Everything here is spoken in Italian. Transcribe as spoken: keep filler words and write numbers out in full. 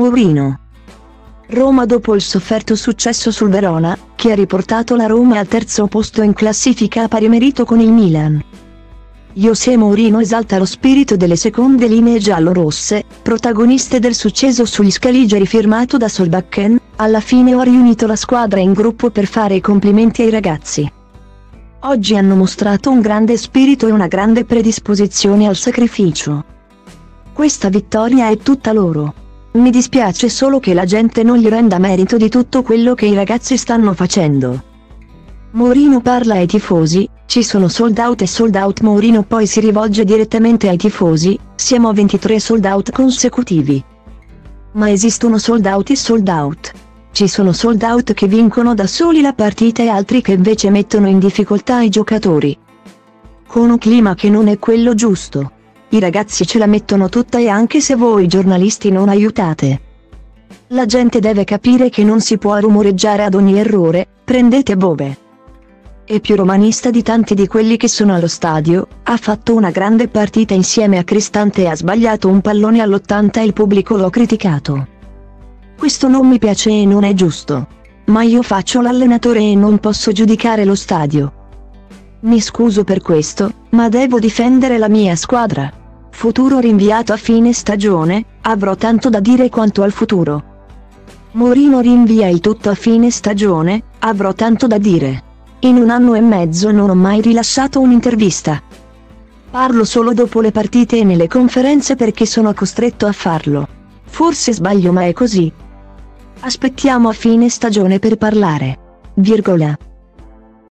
Mourinho. Roma dopo il sofferto successo sul Verona, che ha riportato la Roma al terzo posto in classifica a pari merito con il Milan. José Mourinho esalta lo spirito delle seconde linee giallorosse, protagoniste del successo sugli scaligeri firmato da Solbakken. Alla fine ho riunito la squadra in gruppo per fare i complimenti ai ragazzi. Oggi hanno mostrato un grande spirito e una grande predisposizione al sacrificio. Questa vittoria è tutta loro. Mi dispiace solo che la gente non gli renda merito di tutto quello che i ragazzi stanno facendo. Mourinho parla ai tifosi. Ci sono sold out e sold out. Mourinho poi si rivolge direttamente ai tifosi, siamo a ventitré sold out consecutivi. Ma esistono sold out e sold out. Ci sono sold out che vincono da soli la partita e altri che invece mettono in difficoltà i giocatori. Con un clima che non è quello giusto. I ragazzi ce la mettono tutta e anche se voi giornalisti non aiutate. La gente deve capire che non si può rumoreggiare ad ogni errore, prendete Bobe. E più romanista di tanti di quelli che sono allo stadio, ha fatto una grande partita insieme a Cristante e ha sbagliato un pallone all'ottanta e il pubblico l'ho criticato. Questo non mi piace e non è giusto. Ma io faccio l'allenatore e non posso giudicare lo stadio. Mi scuso per questo, ma devo difendere la mia squadra. Futuro rinviato a fine stagione, avrò tanto da dire quanto al futuro. Mourinho rinvia il tutto a fine stagione, avrò tanto da dire. In un anno e mezzo non ho mai rilasciato un'intervista. Parlo solo dopo le partite e nelle conferenze perché sono costretto a farlo. Forse sbaglio ma è così. Aspettiamo a fine stagione per parlare. Virgola.